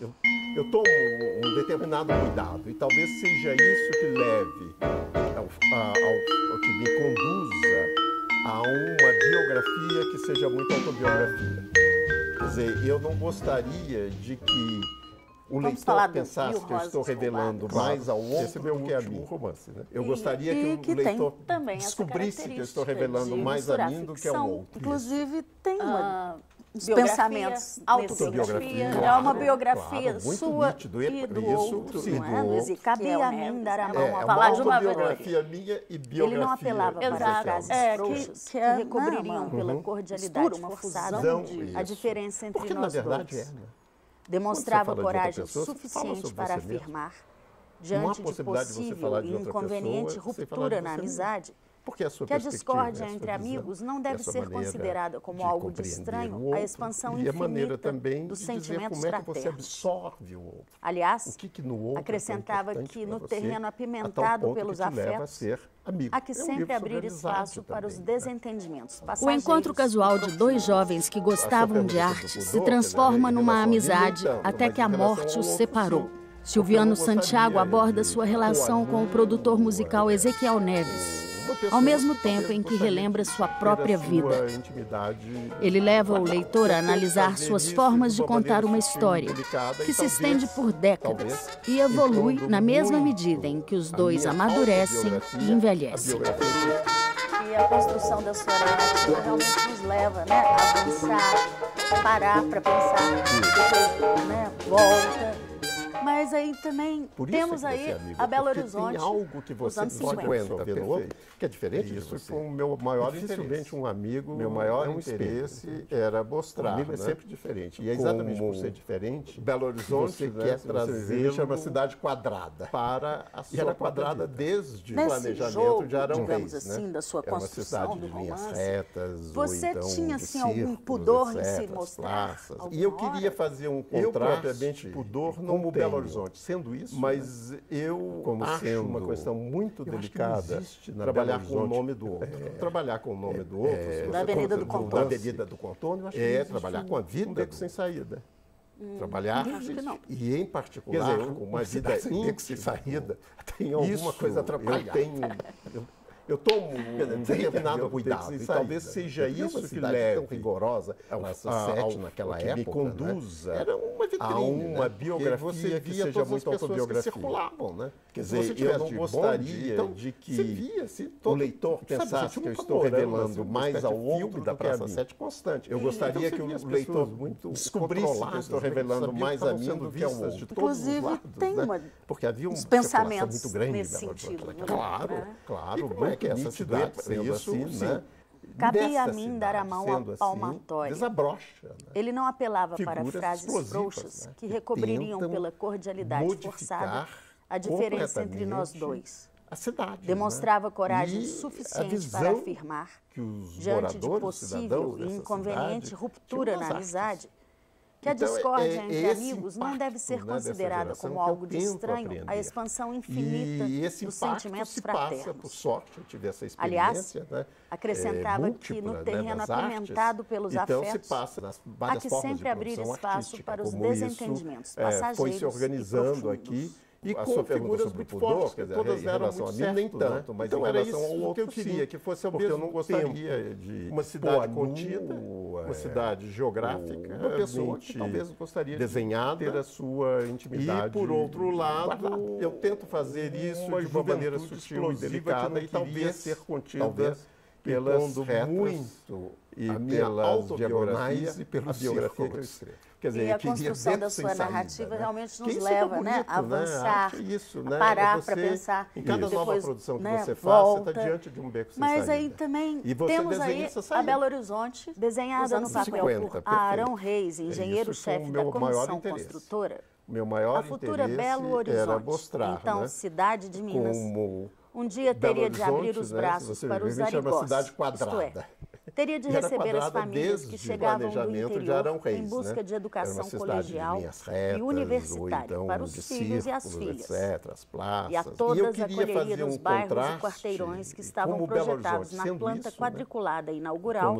Eu tomo um determinado cuidado e talvez seja isso que leve ao que me conduza a uma biografia que seja muito autobiografia. Quer dizer, eu não gostaria de que o leitor pensasse que eu estou revelando mais ao outro do que a mim. Romance, né? Eu gostaria que o leitor descobrisse que eu estou revelando mais a mim do que ao outro. Inclusive, tem uma... Os pensamentos, autobiografia, é uma biografia sua e do outro, não é? Cabia a mim dar a mão a falar de uma biografia minha e biografia. Ele não apelava para frases frouxas que recobririam pela cordialidade forçada a diferença entre nós dois. Demonstrava coragem suficiente para afirmar, diante de possível e inconveniente ruptura na amizade, que a discórdia entre amigos não deve ser considerada como algo de estranho à expansão infinita dos sentimentos fraternos. Aliás, acrescentava que no terreno apimentado pelos afetos, há que sempre abrir espaço para os desentendimentos passageiros. O encontro casual de dois jovens que gostavam de arte se transforma numa amizade até que a morte os separou. Silviano Santiago aborda sua relação com o produtor musical Ezequiel Neves, ao mesmo tempo em que relembra sua própria vida. Ele leva o leitor a analisar suas formas de contar uma história, que se estende por décadas e evolui na mesma medida em que os dois amadurecem e envelhecem. E a construção da sua narrativa realmente nos leva, né, a pensar, parar para pensar, depois, né, volta. Mas aí também temos aí a Belo Horizonte, algo que você nos anos 50, que é diferente disso. Isso foi o meu maior interesse. Um amigo, meu maior interesse era mostrar. O amigo é sempre diferente. E é exatamente por ser diferente, Belo Horizonte você quer trazer uma cidade quadrada para a sua. E era quadrada desde o planejamento de Arão Reis, assim, da sua construção do romance. Você tinha assim algum pudor em se mostrar? E eu queria fazer um contraste, pudor não tem. Horizonte, sendo isso, mas eu acho uma questão muito delicada trabalhar com o nome do outro. Trabalhar com o nome do outro, da Avenida do Contorno. Da Avenida do Contorno, é trabalhar com a vida, um beco sem saída. Trabalhar, e em particular, quer dizer, com uma vida sem saída, tem alguma coisa atrapalhada. Eu tomo um determinado cuidado e talvez seja isso que leve tão rigorosa a Praça Sete naquela época, me conduza, né? Era uma vitrine, a uma biografia você que seja muito autobiografia. Que circulavam, né? Quer dizer, eu não gostaria de que o leitor pensasse que eu estou revelando mais ao outro da Praça Sete constante. Eu gostaria que o leitor descobrisse que eu estou revelando mais a mim do que ao outro. Inclusive, tem uns pensamentos nesse sentido. Claro, bem. Que essa cidade, isso, né? Cabia a mim dar a mão ao palmatório. Desabrocha, né? Ele não apelava para frases frouxas, né? Que recobririam pela cordialidade forçada a diferença entre nós dois. A cidade, demonstrava coragem suficiente para afirmar, diante de possível e inconveniente ruptura na amizade, que a discórdia entre amigos não deve ser considerada como algo de estranho à expansão infinita dos sentimentos fraternos. Aliás, acrescentava que no terreno apimentado pelos afetos, há que sempre abrir espaço para os desentendimentos passageiros foi se organizando aqui. E com figuras muito fortes, quer dizer, todas eram muito certas, nem tanto, mas em relação ao outro eu queria que fosse ao mesmo tempo de uma cidade contida, uma cidade geográfica, uma pessoa que talvez gostaria de ter a sua intimidade. E, por outro lado, eu tento fazer isso de uma maneira sutil e delicada e talvez ser contida pelas retas e pelas diagonais e pelas biografias. Quer dizer, e a construção da sua narrativa realmente nos leva, né, a avançar, a parar para pensar. Em cada nova produção que você faz, você está diante de um beco sem saída. Mas aí também temos aí a Belo Horizonte, desenhada no papel por Arão Reis, engenheiro-chefe da comissão construtora. Meu maior interesse era mostrar, então, cidade de Minas, um dia teria de abrir os braços para os arigós, isto é, teria de receber as famílias que chegavam do interior em busca de educação colegial e universitária para os filhos e as filhas, e a todas acolheria nos bairros e quarteirões que estavam projetados na planta quadriculada inaugural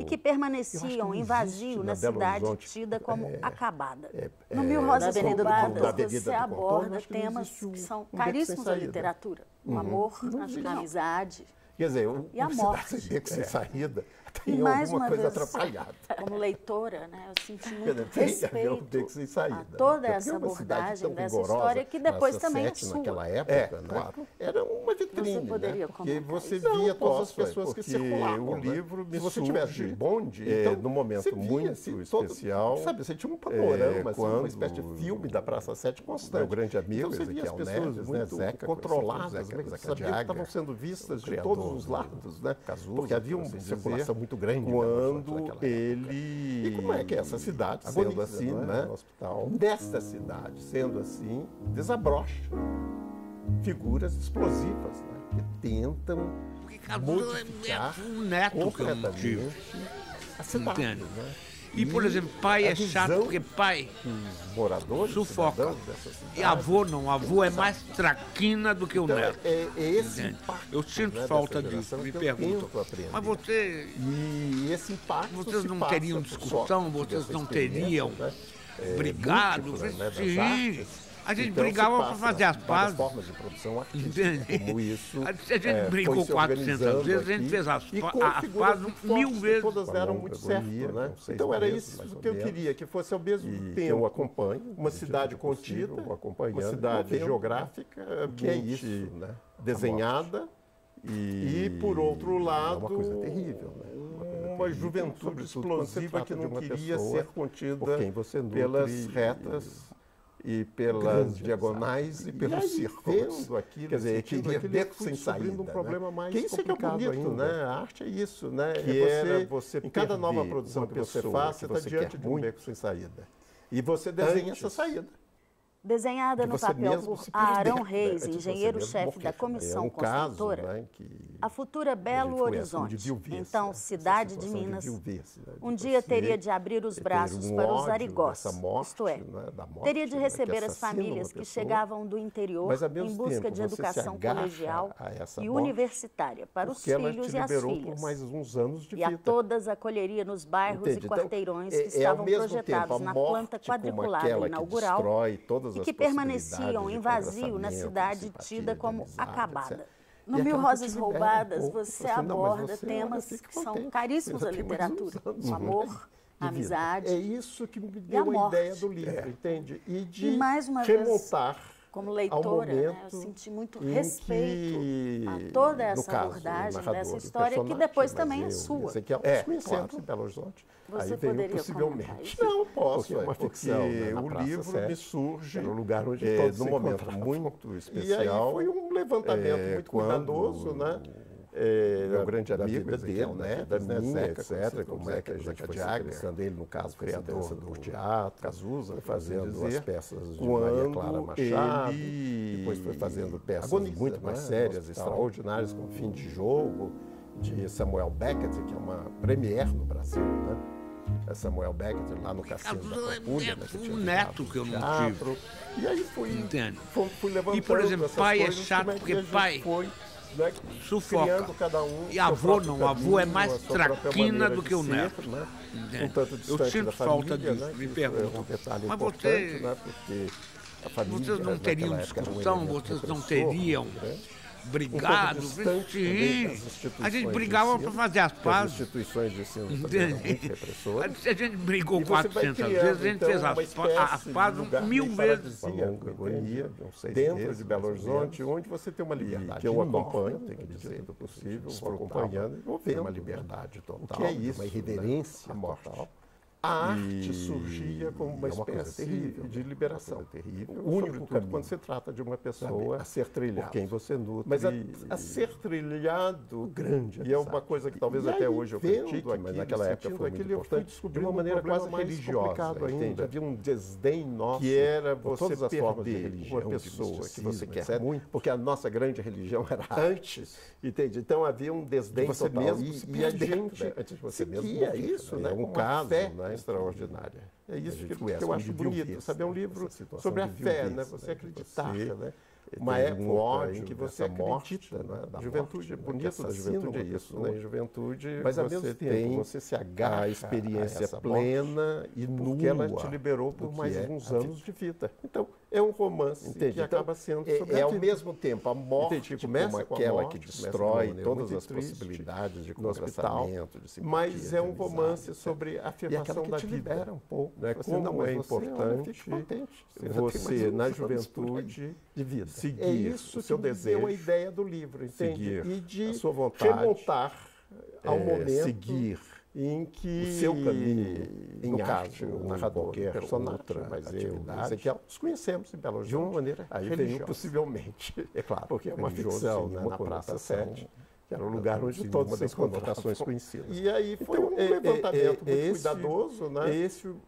e que permaneciam em vazio na cidade tida como acabada. No Mil Rosas Roubadas, você aborda temas que são caríssimos à literatura. O amor, a amizade... Quer dizer, e a morte. Que sem saída, tem alguma coisa atrapalhada. Como leitora, né, eu senti muito respeito sem saída, a toda essa abordagem dessa história, que depois também é sua. Naquela época, né, era uma vitrine, porque você via todas as pessoas que circulavam. O livro, se você tivesse bonde, no momento muito especial... Sabe, você tinha um panorama, uma espécie de filme da Praça Sete constante. Meu grande amigo, Ezequiel Neves, né, Zeca, controladas, sabiam que estavam sendo vistas de todos os lados, né? Casuso, porque havia uma circulação muito grande quando ele... E como é que é essa cidade, sendo assim, né? Desta cidade, sendo assim, desabrocha figuras explosivas, né? Que tentam modificar completamente a cidade, né? E, por exemplo, pai é chato, porque pai sufoca. E avô não, avô é mais traquina do que o neto. Eu sinto falta disso, me perguntam. Mas você, vocês não teriam discussão, vocês não teriam brigado, vocês se riem. A gente brigava para fazer as pazes. A gente brigou 400 vezes, a gente fez as pazes 1000 vezes. Todas eram muito certas, né? Então era isso que eu queria, que fosse ao mesmo tempo uma cidade contida, uma cidade geográfica, que é isso, desenhada, e por outro lado, uma coisa terrível, uma juventude explosiva que não queria ser contida pelas retas e pelas diagonais e pelos círculos. Quer dizer, queria beco sem saída. Um problema mais complicado ainda, né? A arte é isso, né? Que é você, em cada nova produção que você faz, você está diante de um beco sem saída. E você desenha essa saída. Desenhada no papel por Arão Reis, engenheiro-chefe da comissão construtora, a futura Belo Horizonte, então cidade de Minas, um dia teria de abrir os braços para os arigós, isto é, teria de receber as famílias que chegavam do interior em busca de educação colegial e universitária para os filhos e as filhas, e a todas acolheria nos bairros e quarteirões que estavam projetados na planta quadriculada inaugural e que permaneciam em vazio na cidade tida como acabada. No Mil Rosas Roubadas, você aborda temas que são caríssimos à literatura. O amor, a amizade. É isso que me deu a ideia do livro, entende? E de remontar. Como leitora, né, eu senti muito respeito a toda essa abordagem dessa história, que depois também é sua. Conhecendo Belo Horizonte, você poderia comentar isso? Não, posso, é uma ficção. O livro me surge no lugar onde todos num momento muito especial. E aí foi um levantamento muito cuidadoso, né? Meu grande amigo, Ezequiel Neves, etc., como é que a gente foi interessando ele, no caso, criador do teatro, Cazuza, fazendo as peças de Maria Clara Machado, depois foi fazendo peças muito mais sérias, extraordinárias, como Fim de Jogo, de Samuel Beckett, que é uma premiere no Brasil, né? Samuel Beckett, lá no Cassino da Capulha, né? Um neto que eu não tive. E aí fui levantando. E, por exemplo, pai é chato, porque pai... Né, sufoca. E avô não, avô é mais traquina do que o neto. Né? Eu sinto falta disso, me perguntam. Mas você, vocês não teriam discussão, vocês não teriam brigado, vocês se riem. A gente brigava para fazer as pazes. A gente brigou 400 vezes, a gente fez as pazes 1000 vezes. Dentro de Belo Horizonte, onde você tem uma liberdade, que eu acompanho, tem que dizer, do possível, acompanhando, uma liberdade total, uma irreverência total. A arte surgia como uma espécie de liberação. Terrível, sobretudo quando se trata de uma pessoa a ser trilhado. Quem você nutre. Mas a ser trilhado grande. E é uma coisa que talvez até hoje eu critico, mas naquela época foi muito importante. Eu fui descobrindo de uma maneira quase religiosa. Ainda. Havia um desdém nosso que era você perder uma pessoa que você quer muito. Porque a nossa grande religião era antes. Entende? Então havia um desdém de você mesmo. E a gente seguia isso, né? Um caso, né? Extraordinária. É isso que eu acho bonito, sabe? É um livro sobre a fé, né? Você acreditar, né? Uma época em que você acredita, né? Da juventude, bonito da juventude é isso, né? Juventude, mas ao mesmo tempo você se agarra à experiência plena e nua, porque ela te liberou por mais alguns anos de vida. Então, é um romance que acaba sendo sobre a vida. É ao mesmo tempo a morte começa com aquela que destrói todas as possibilidades de conversamento, de simpatia, mas é um romance sobre a afirmação da vida. Um pouco, né? Como é importante você, na juventude, de vida. Seguir é isso o seu que desejo, deu a ideia do livro, entende? E de sua vontade, remontar ao momento seguir em que o seu caminho, em arte, o narrador, o personagem, mas eu, Ezequiel, nos conhecemos em Belo Horizonte de uma maneira religiosa, possivelmente, é claro, porque é uma ficção, né? Na Praça Sete, que era um lugar onde todas as conotações conhecidas. E aí foi então, um levantamento muito cuidadoso, né? Esse tipo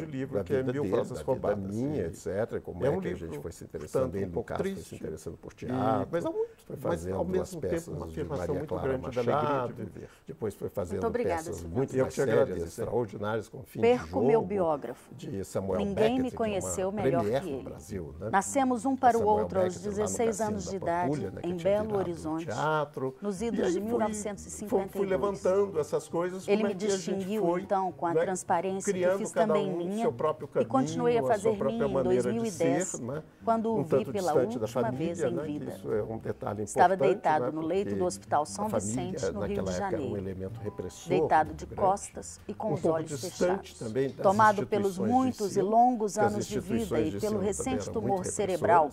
de livro, que é Mil Rosas Roubadas. Da minha, etc. Como é um que livro, a gente foi se interessando, portanto, um pouco triste, foi se interessando por teatro, foi fazendo umas peças de Maria Clara Machado, depois foi fazendo peças muito mais sérias, extraordinárias, com Fim de Jogo. Perco meu biógrafo. De Samuel Beckett. Ninguém me conheceu melhor que ele. Nascemos um para o outro aos 16 anos de idade, em Belo Horizonte. Nos idos de 1952. Fui levantando essas coisas. Ele me distinguiu, então, com a transparência que fiz também minha e continuei a fazer minha em 2010, quando o vi pela última vez em vida. Estava deitado no leito do Hospital São Vicente, no Rio de Janeiro, deitado de costas e com os olhos fechados, tomado pelos muitos e longos anos de vida e pelo recente tumor cerebral,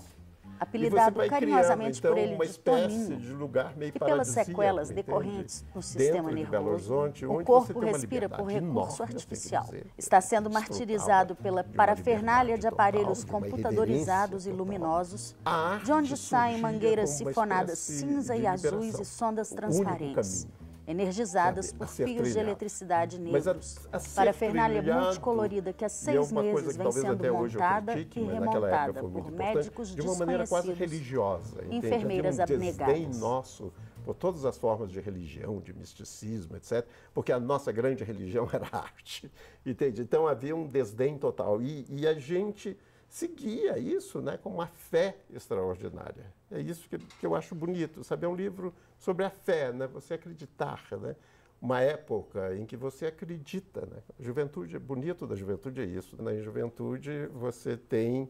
apelidado carinhosamente criando, então, por ele de Toninho, e pelas sequelas decorrentes no sistema nervoso, o corpo respira por recurso artificial. Está sendo martirizado pela parafernália de aparelhos computadorizados e luminosos, de onde saem mangueiras sifonadas cinza e azuis e sondas transparentes, energizadas por fios de eletricidade negros, parafernália multicolorida que há 6 meses vem sendo montada e remontada por médicos de uma maneira quase religiosa, enfermeiras abnegadas. Por todas as formas de religião, de misticismo, etc., porque a nossa grande religião era a arte, entende? Então havia um desdém total e a gente seguia isso, né, com uma fé extraordinária. É isso que eu acho bonito, sabe? É um livro sobre a fé, né? Você acreditar, né? Uma época em que você acredita, né? Juventude, bonito da juventude é isso. Na juventude você tem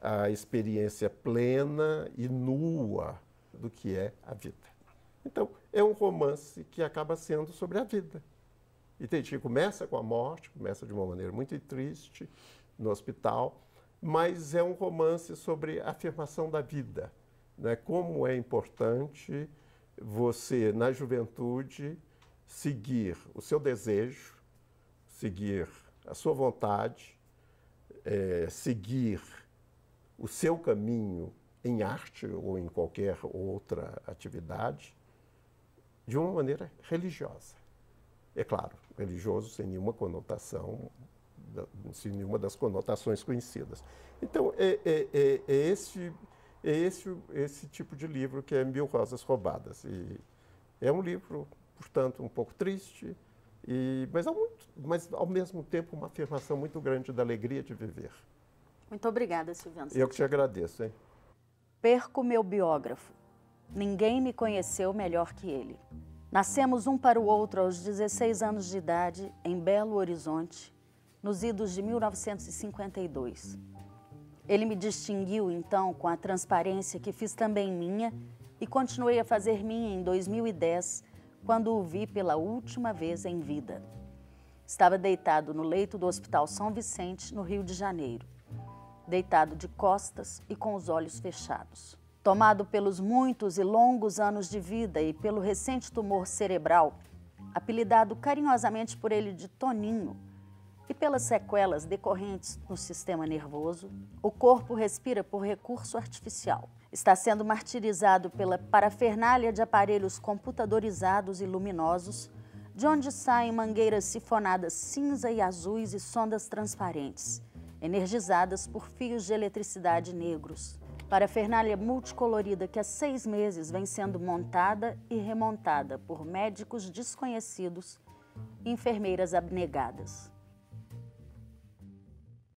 a experiência plena e nua do que é a vida. Então, é um romance que acaba sendo sobre a vida. Entende? Começa com a morte, começa de uma maneira muito triste no hospital, mas é um romance sobre a afirmação da vida, né? Como é importante você, na juventude, seguir o seu desejo, seguir a sua vontade, seguir o seu caminho em arte ou em qualquer outra atividade, de uma maneira religiosa. É claro, religioso sem nenhuma conotação, sem nenhuma das conotações conhecidas. Então, esse tipo de livro que é Mil Rosas Roubadas. E é um livro, portanto, um pouco triste, mas ao mesmo tempo uma afirmação muito grande da alegria de viver. Muito obrigada, Silviano Santiago. Eu que te agradeço, hein? Perco meu biógrafo. Ninguém me conheceu melhor que ele. Nascemos um para o outro aos 16 anos de idade, em Belo Horizonte, nos idos de 1952. Ele me distinguiu, então, com a transparência que fiz também minha e continuei a fazer minha em 2010, quando o vi pela última vez em vida. Estava deitado no leito do Hospital São Vicente, no Rio de Janeiro, deitado de costas e com os olhos fechados. Tomado pelos muitos e longos anos de vida e pelo recente tumor cerebral, apelidado carinhosamente por ele de Toninho, e pelas sequelas decorrentes no sistema nervoso, o corpo respira por recurso artificial. Está sendo martirizado pela parafernália de aparelhos computadorizados e luminosos, de onde saem mangueiras sifonadas cinza e azuis e sondas transparentes, energizadas por fios de eletricidade negros. Parafernália multicolorida que há 6 meses vem sendo montada e remontada por médicos desconhecidos e enfermeiras abnegadas.